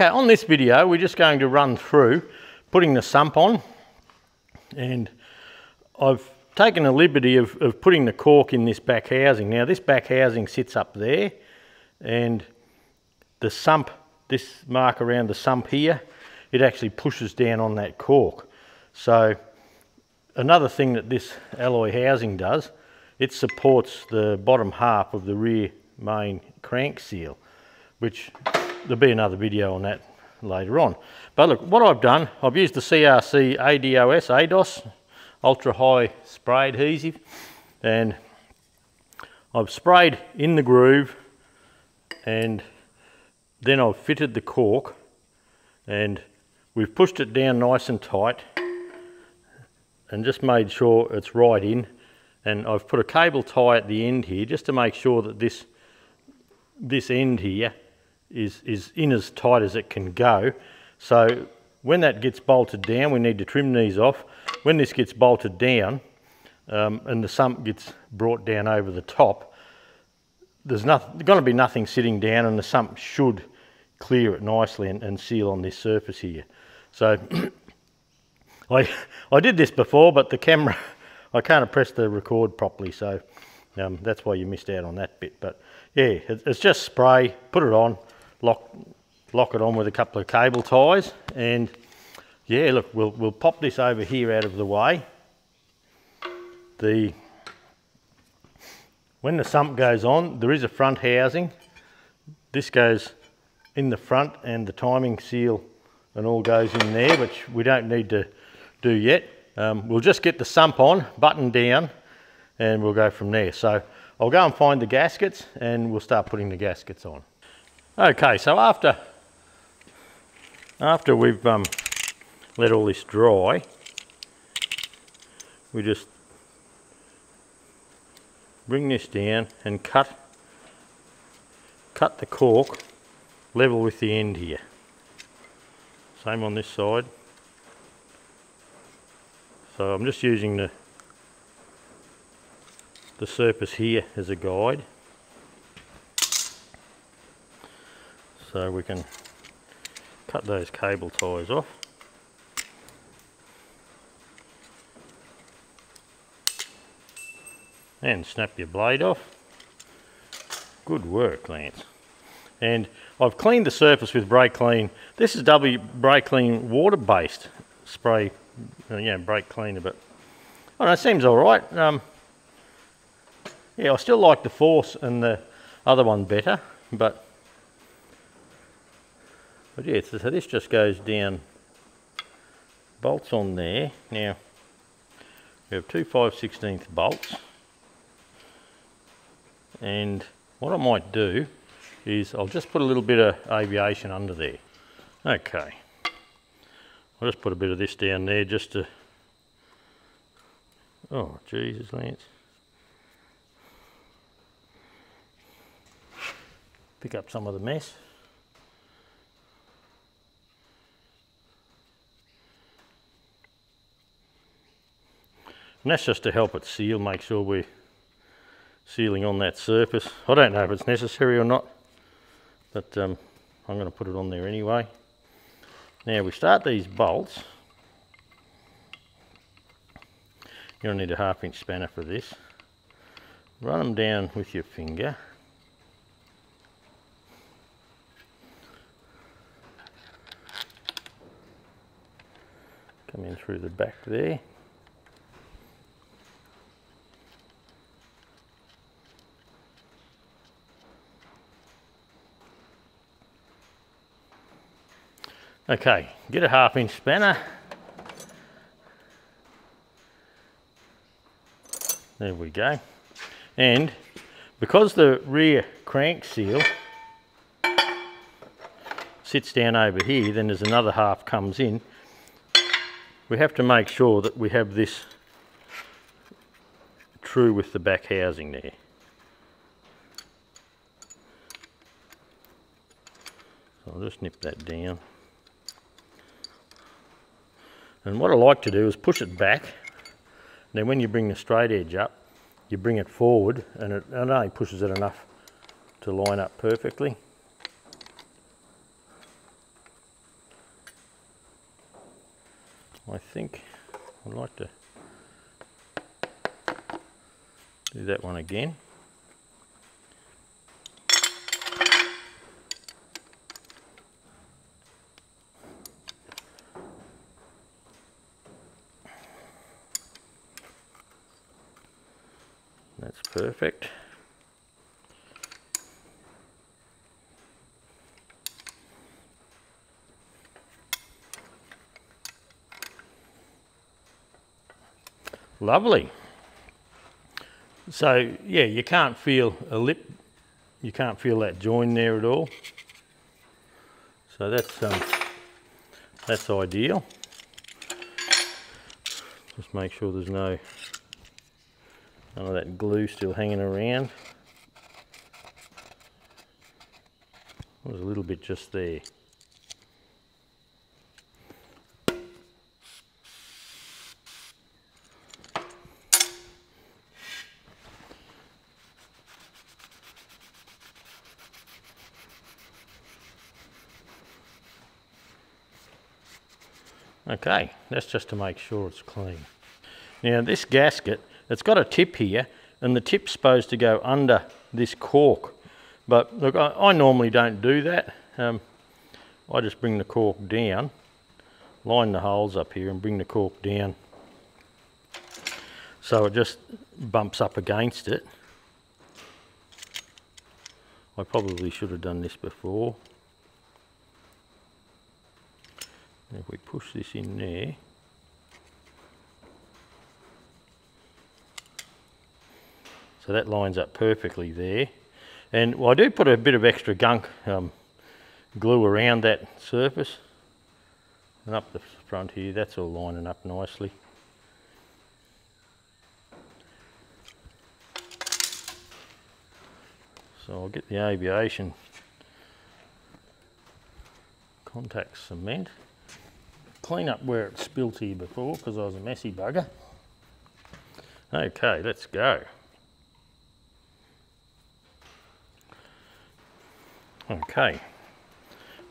Okay, on this video we're just going to run through putting the sump on, and I've taken the liberty of putting the cork in this back housing. Now this back housing sits up there, and the sump, this mark around the sump here, it actually pushes down on that cork. So another thing that this alloy housing does, it supports the bottom half of the rear main crank seal, which there'll be another video on that later on. But look, what I've done, I've used the CRC ADOS, ultra high spray adhesive, and I've sprayed in the groove, and then I've fitted the cork, and we've pushed it down nice and tight and just made sure it's right in. And I've put a cable tie at the end here just to make sure that this end here is in as tight as it can go. So when that gets bolted down, we need to trim these off. When this gets bolted down and the sump gets brought down over the top, there's going to be nothing sitting down, and the sump should clear it nicely and seal on this surface here. So I did this before, but the camera, I can't have pressed the record properly, so that's why you missed out on that bit. But yeah, it's just spray, put it on, lock it on with a couple of cable ties, and yeah, look, we'll pop this over here out of the way. When the sump goes on, there is a front housing. This goes in the front, and the timing seal and all goes in there, which we don't need to do yet. We'll just get the sump on, button down, and we'll go from there. So I'll go and find the gaskets, and we'll start putting the gaskets on. Okay, so after we've let all this dry, we just bring this down and cut the cork level with the end here. Same on this side. So I'm just using the surface here as a guide, so we can cut those cable ties off. And snap your blade off. Good work, Lance. And I've cleaned the surface with brake clean. This is brake clean water-based spray. Yeah, brake cleaner, but I don't know, it seems all right. Yeah, I still like the Force and the other one better, but yeah, so this just goes down, bolts on there. Now, we have 2 5/16 bolts, and what I might do is I'll just put a little bit of aviation under there. Okay. I'll just put a bit of this down there just to... Oh, Jesus, Lance. Pick up some of the mess. And that's just to help it seal, make sure we're sealing on that surface. I don't know if it's necessary or not, but I'm going to put it on there anyway. Now we start these bolts. You'll need a 1/2 inch spanner for this. Run them down with your finger. Come in through the back there. Okay, get a 1/2 inch spanner. There we go. And because the rear crank seal sits down over here, then there's another half comes in. We have to make sure that we have this true with the back housing there. So I'll just nip that down. And what I like to do is push it back. Then when you bring the straight edge up, you bring it forward, and it only pushes it enough to line up perfectly. I think I'd like to do that one again. That's perfect. Lovely. So yeah, you can't feel a lip, you can't feel that join there at all. So that's ideal. Just make sure there's none of that glue still hanging around. There was a little bit just there. Okay, that's just to make sure it's clean. Now this gasket, it's got a tip here, and the tip's supposed to go under this cork. But look, I normally don't do that. I just bring the cork down, line the holes up here and bring the cork down. So it just bumps up against it. I probably should have done this before. If we push this in there, so that lines up perfectly there. And well, I do put a bit of extra gunk glue around that surface and up the front here. That's all lining up nicely. So I'll get the aviation contact cement. Clean up where it spilt here before because I was a messy bugger. Okay, let's go. Okay,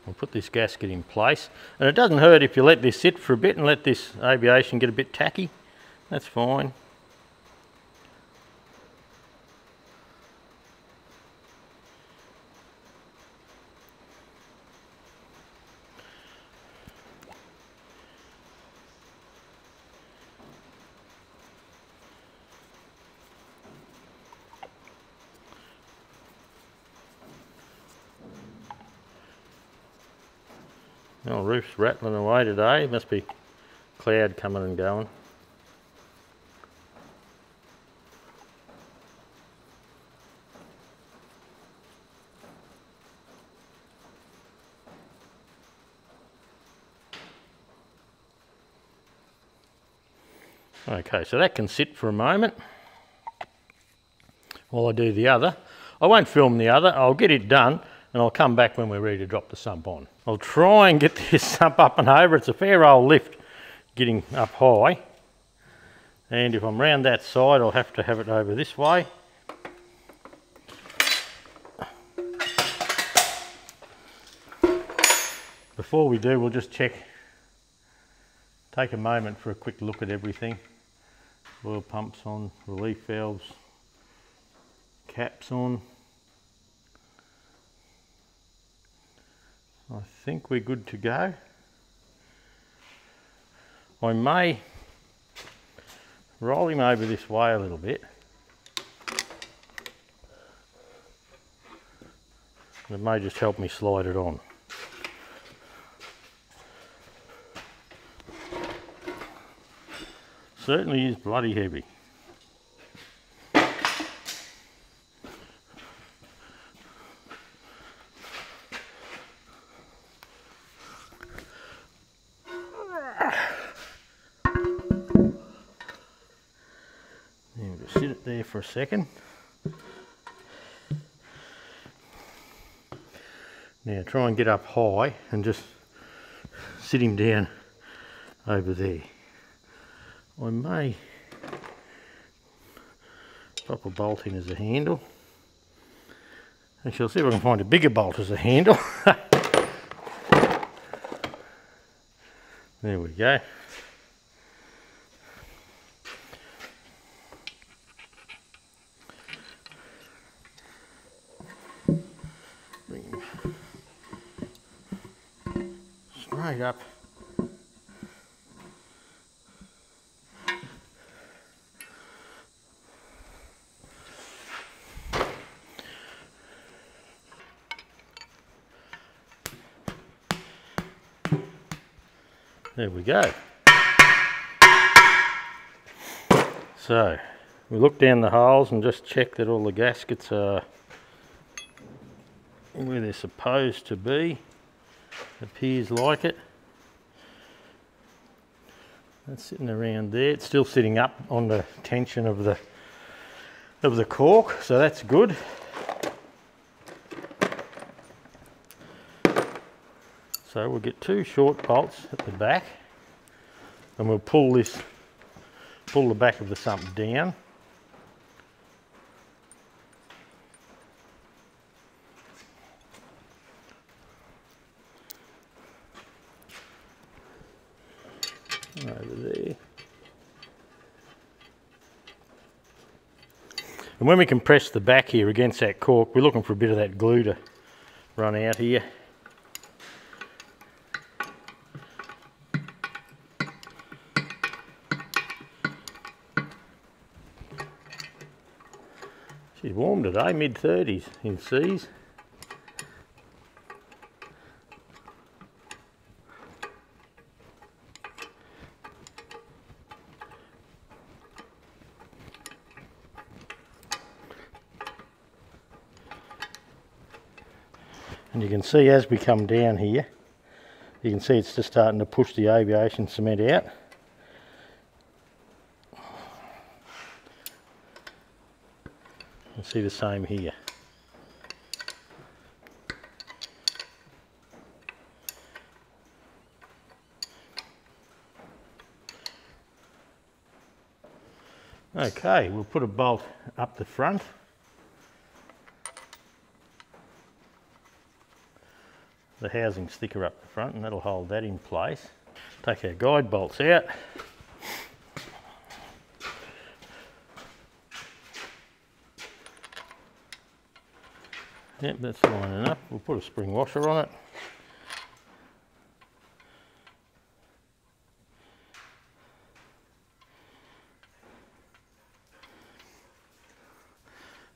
I'll put this gasket in place, and it doesn't hurt if you let this sit for a bit and let this aviation get a bit tacky. That's fine. Oh, roof's rattling away today. Must be cloud coming and going. Okay, so that can sit for a moment while I do the other. I won't film the other. I'll get it done, and I'll come back when we're ready to drop the sump on. I'll try and get this sump up and over. It's a fair old lift getting up high. And if I'm round that side, I'll have to have it over this way. Before we do, we'll just check, take a moment for a quick look at everything. Oil pumps on, relief valves, caps on. I think we're good to go. I may roll him over this way a little bit. It may just help me slide it on. Certainly is bloody heavy. For a second. Now try and get up high and just sit him down over there. I may pop a bolt in as a handle. Actually, I'll see if I can find a bigger bolt as a handle. There we go. coming up. There we go. So we look down the holes and just check that all the gaskets are where they're supposed to be. Appears like it. That's sitting around there. It's still sitting up on the tension of the cork, so that's good. So we'll get two short bolts at the back and we'll pull the back of the sump down. Over there. And when we compress the back here against that cork, we're looking for a bit of that glue to run out here. She's warm today, mid-30s in seas. And you can see as we come down here, you can see it's just starting to push the aviation cement out. See the same here. Okay, we'll put a bolt up the front. The housing's thicker up the front and that'll hold that in place. Take our guide bolts out. Yep, that's lining up. We'll put a spring washer on it.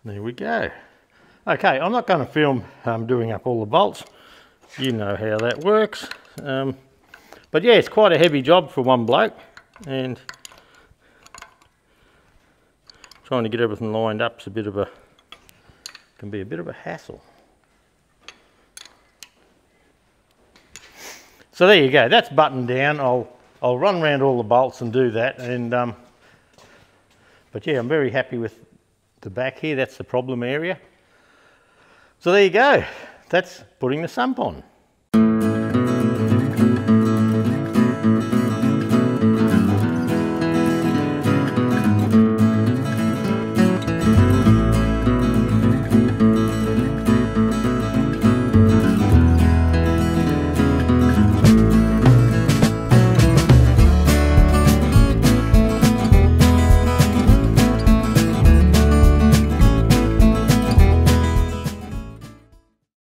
There we go. Okay, I'm not going to film doing up all the bolts. You know how that works. But yeah, it's quite a heavy job for one bloke. And trying to get everything lined up is a bit of a hassle. So there you go, that's buttoned down. I'll run around all the bolts and do that, and but yeah, I'm very happy with the back here. That's the problem area. So there you go, that's putting the sump on.